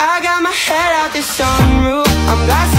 I got my head out the sunroof. I'm blasting.